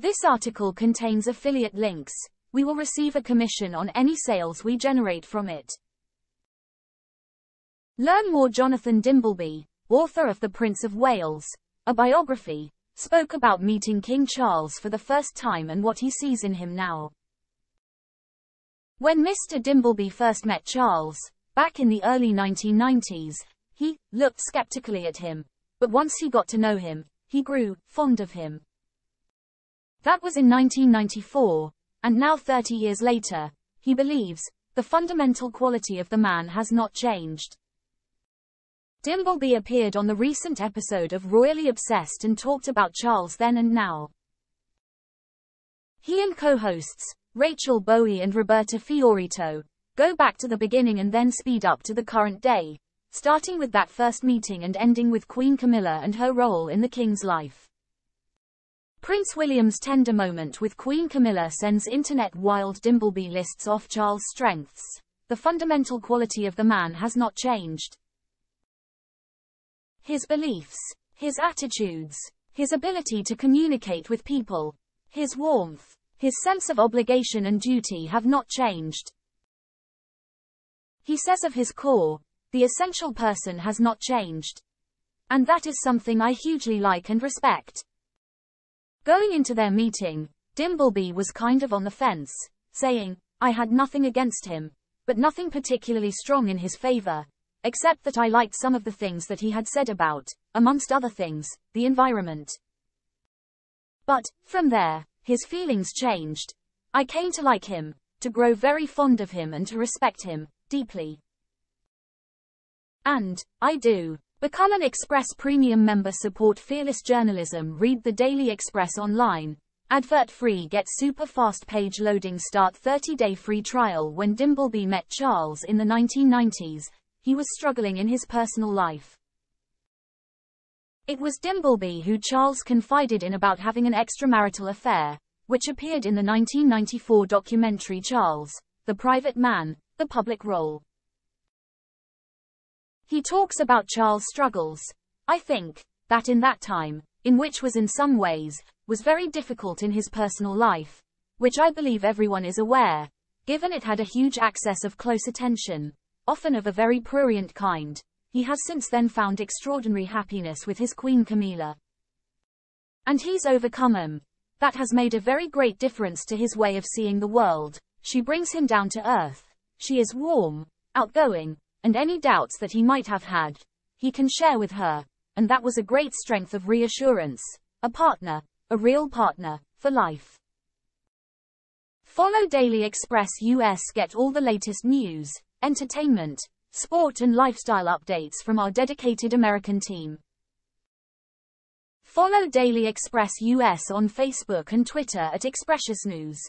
This article contains affiliate links. We will receive a commission on any sales we generate from it. Learn more. Jonathan Dimbleby, author of The Prince of Wales, a biography, spoke about meeting King Charles for the first time and what he sees in him now. When Mr. Dimbleby first met Charles, back in the early 1990s, he looked skeptically at him. But once he got to know him, he grew fond of him. That was in 1994, and now 30 years later, he believes the fundamental quality of the man has not changed. Dimbleby appeared on the recent episode of Royally Obsessed and talked about Charles then and now. He and co-hosts, Rachel Bowie and Roberta Fiorito, go back to the beginning and then speed up to the current day, starting with that first meeting and ending with Queen Camilla and her role in the King's life. Prince William's tender moment with Queen Camilla sends internet wild. Dimbleby lists off Charles' strengths. The fundamental quality of the man has not changed. His beliefs, his attitudes, his ability to communicate with people, his warmth, his sense of obligation and duty have not changed. He says of his core, the essential person has not changed. And that is something I hugely like and respect. Going into their meeting, Dimbleby was kind of on the fence, saying, I had nothing against him, but nothing particularly strong in his favor, except that I liked some of the things that he had said about, amongst other things, the environment. But, from there, his feelings changed. I came to like him, to grow very fond of him and to respect him, deeply. And, I do. Become an Express Premium member. Support fearless journalism. Read the Daily Express online. Advert-free. Get super fast page loading. Start 30-day free trial. When Dimbleby met Charles in the 1990s, he was struggling in his personal life. It was Dimbleby who Charles confided in about having an extramarital affair, which appeared in the 1994 documentary Charles, The Private Man, The Public Role. He talks about Charles' struggles. I think that in that time, in which was in some ways, was very difficult in his personal life, which I believe everyone is aware, given it had a huge access of close attention, often of a very prurient kind, he has since then found extraordinary happiness with his Queen Camilla. And he's overcome him. That has made a very great difference to his way of seeing the world. She brings him down to earth. She is warm, outgoing, and any doubts that he might have had, he can share with her, and that was a great strength of reassurance, a partner, a real partner, for life. Follow Daily Express US. Get all the latest news, entertainment, sport and lifestyle updates from our dedicated American team. Follow Daily Express US on Facebook and Twitter at Expressious News.